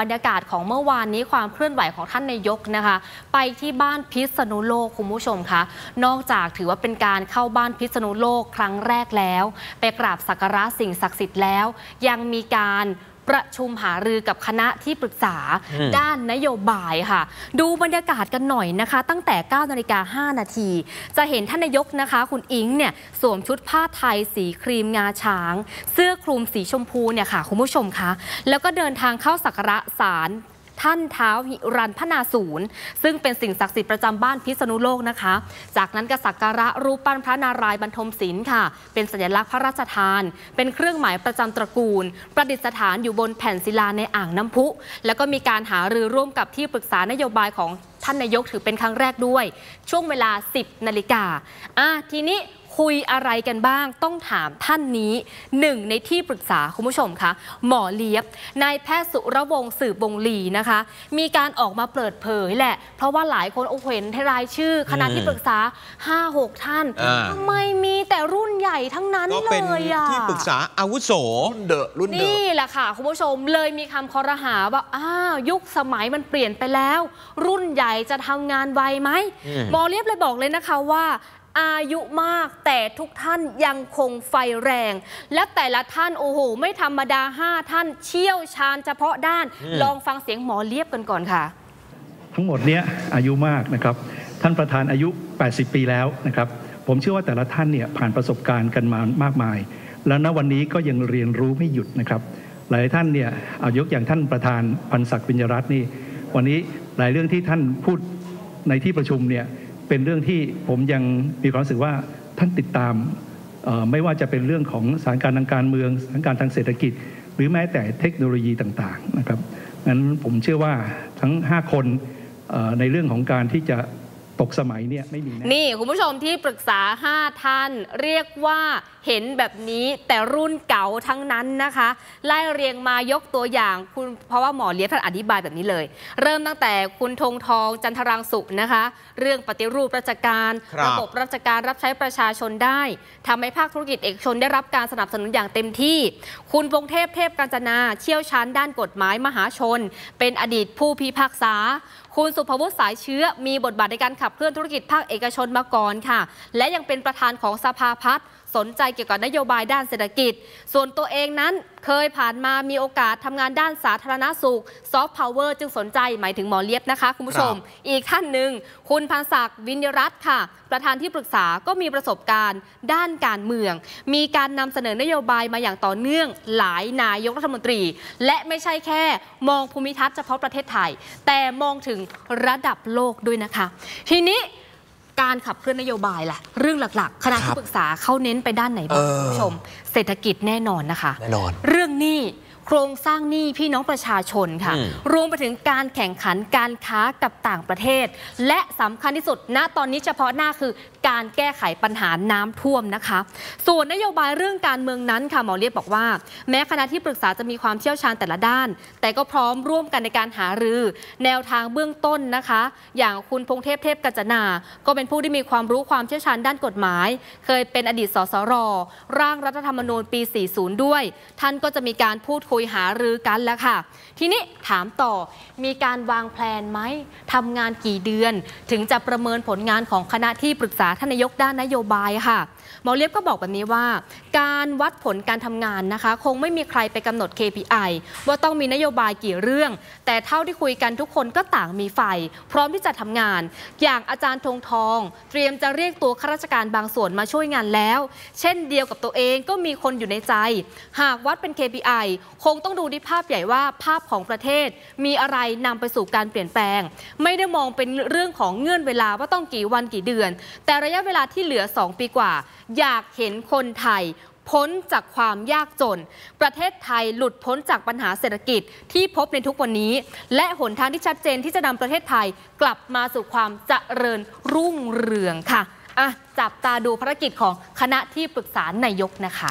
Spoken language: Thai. บรรยากาศของเมื่อวานนี้ความเคลื่อนไหวของท่านนายกนะคะไปที่บ้านพิษณุโลกคุณผู้ชมคะนอกจากถือว่าเป็นการเข้าบ้านพิษณุโลกครั้งแรกแล้วไปกราบสักการะสิ่งศักดิ์สิทธิ์แล้วยังมีการประชุมหารือกับคณะที่ปรึกษาด้านนโยบายค่ะดูบรรยากาศกันหน่อยนะคะตั้งแต่ 9:05 นาทีจะเห็นท่านนายกนะคะคุณอิงเนี่ยสวมชุดผ้าไทยสีครีมงาช้างเสื้อคลุมสีชมพูเนี่ยค่ะคุณผู้ชมคะแล้วก็เดินทางเข้าสักการะศาลท่านเท้าหิรันพนาศูนย์ซึ่งเป็นสิ่งศักดิ์สิทธิ์ประจำบ้านพิษณุโลกนะคะจากนั้นก็สักการะรูปปั้นพระนารายณ์บรรทมศิลป์ค่ะเป็นสัญลักษณ์พระราชทานเป็นเครื่องหมายประจำตระกูลประดิษฐานอยู่บนแผ่นศิลาในอ่างน้ำพุแล้วก็มีการหารือร่วมกับที่ปรึกษานโยบายของท่านนายกถือเป็นครั้งแรกด้วยช่วงเวลา 10 นาฬิกาทีนี้คุยอะไรกันบ้างต้องถามท่านนี้หนึ่งในที่ปรึกษาคุณผู้ชมคะหมอเลียบนายแพทย์สุรวงศ์สืบวงลีนะคะมีการออกมาเปิดเผยแหละเพราะว่าหลายคนโอ้เห็นรายชื่อคณะที่ปรึกษา 5-6 ท่านทำไมมีแต่รุ่นใหญ่ทั้งนั้นเลยอ่ะที่ปรึกษาอาวุโสรุ่นเดอะนี่แหละค่ะคุณผู้ชมเลยมีคำคอรหาว่ายุคสมัยมันเปลี่ยนไปแล้วรุ่นใหญ่จะทำงานไวไหมหมอเลียบเลยบอกเลยนะคะว่าอายุมากแต่ทุกท่านยังคงไฟแรงและแต่ละท่านโอ้โหไม่ธรรมดา5ท่านเชี่ยวชาญเฉพาะด้านลองฟังเสียงหมอเลียบกันก่อนค่ะทั้งหมดเนี้ยอายุมากนะครับท่านประธานอายุ80ปีแล้วนะครับผมเชื่อว่าแต่ละท่านเนี่ยผ่านประสบการณ์กันมามากมายแล้วณวันนี้ก็ยังเรียนรู้ไม่หยุดนะครับหลายท่านเนี่ยเอายกอย่างท่านประธานพันศักดิ์ วิญญรัตน์นี่วันนี้หลายเรื่องที่ท่านพูดในที่ประชุมเนี่ยเป็นเรื่องที่ผมยังมีความรู้สึกว่าท่านติดตามไม่ว่าจะเป็นเรื่องของสถานการณ์ทางการเมืองสถานการณ์ทางเศรษฐกิจหรือแม้แต่เทคโนโลยีต่างๆนะครับงั้นผมเชื่อว่าทั้ง5คนในเรื่องของการที่จะตกสมัยเนี่ยไม่มีนี่คุณผู้ชมที่ปรึกษา5ท่านเรียกว่าเห็นแบบนี้แต่รุ่นเก่าทั้งนั้นนะคะไล่เรียงมายกตัวอย่างคุณเพราะว่าหมอเลียบท่านอธิบายแบบนี้เลยเริ่มตั้งแต่คุณธงทองจันทรังสุนะคะเรื่องปฏิรูปราชการระบบราชการรับใช้ประชาชนได้ทำให้ภาคธุรกิจเอกชนได้รับการสนับสนุนอย่างเต็มที่คุณพงษ์เทพกาญจนาเชี่ยวชาญด้านกฎหมายมหาชนเป็นอดีตผู้พิพากษาคุณสุภวุฒิสายเชื้อมีบทบาทในการขับเคลื่อนธุรกิจภาคเอกชนมาก่อนค่ะและยังเป็นประธานของสภาพัฒน์สนใจเกี่ยวกับนโยบายด้านเศรษฐกิจส่วนตัวเองนั้นเคยผ่านมามีโอกาสทำงานด้านสาธารณสุขซอฟต์พาวเวอร์จึงสนใจหมายถึงหมอเลียบนะคะคุณผู้ชมอีกท่านหนึ่งคุณพันศักดิ์ วิญญรัตน์ค่ะประธานที่ปรึกษาก็มีประสบการณ์ด้านการเมืองมีการนำเสนอนโยบายมาอย่างต่อเนื่องหลายนายกรัฐมนตรีและไม่ใช่แค่มองภูมิทัศน์เฉพาะประเทศไทยแต่มองถึงระดับโลกด้วยนะคะทีนี้การขับเคลื่อนนโยบายล่ะเรื่องหลักๆคณะที่ปรึกษาเขาเน้นไปด้านไหนบ้างคุณผู้ชมเศรษฐกิจแน่นอนนะคะแน่นอนเรื่องหนี้โครงสร้างหนี้พี่น้องประชาชนค่ะรวมไปถึงการแข่งขันการค้ากับต่างประเทศและสำคัญที่สุดณตอนนี้เฉพาะหน้าคือการแก้ไขปัญหาน้ำท่วมนะคะส่วนนโยบายเรื่องการเมืองนั้นค่ะหมอเลียบบอกว่าแม้คณะที่ปรึกษาจะมีความเชี่ยวชาญแต่ละด้านแต่ก็พร้อมร่วมกันในการหารือแนวทางเบื้องต้นนะคะอย่างคุณพงษ์เทพกาญจนาก็เป็นผู้ที่มีความรู้ความเชี่ยวชาญด้านกฎหมายเคยเป็นอดีตสสร.ร่างรัฐธรรมนูญปี 40 ด้วยท่านก็จะมีการพูดคุยหารือกันแล้วค่ะทีนี้ถามต่อมีการวางแผนไหมทำงานกี่เดือนถึงจะประเมินผลงานของคณะที่ปรึกษาท่านนายกด้านนโยบายค่ะหมอเลียบก็บอกแบบนี้ว่าการวัดผลการทำงานนะคะคงไม่มีใครไปกำหนด KPI ว่าต้องมีนโยบายกี่เรื่องแต่เท่าที่คุยกันทุกคนก็ต่างมีไฟพร้อมที่จะทำงานอย่างอาจารย์ธงทองเตรียมจะเรียกตัวข้าราชการบางส่วนมาช่วยงานแล้วเช่นเดียวกับตัวเองก็มีคนอยู่ในใจหากวัดเป็น KPI คงต้องดูที่ภาพใหญ่ว่าภาพของประเทศมีอะไรนำไปสู่การเปลี่ยนแปลงไม่ได้มองเป็นเรื่องของเงื่อนเวลาว่าต้องกี่วันกี่เดือนแต่ระยะเวลาที่เหลือ2ปีกว่าอยากเห็นคนไทยพ้นจากความยากจนประเทศไทยหลุดพ้นจากปัญหาเศรษฐกิจที่พบในทุกวันนี้และหนทางที่ชัดเจนที่จะนำประเทศไทยกลับมาสู่ความเจริญรุ่งเรืองค่ะจับตาดูภารกิจของคณะที่ปรึกษานายกนะคะ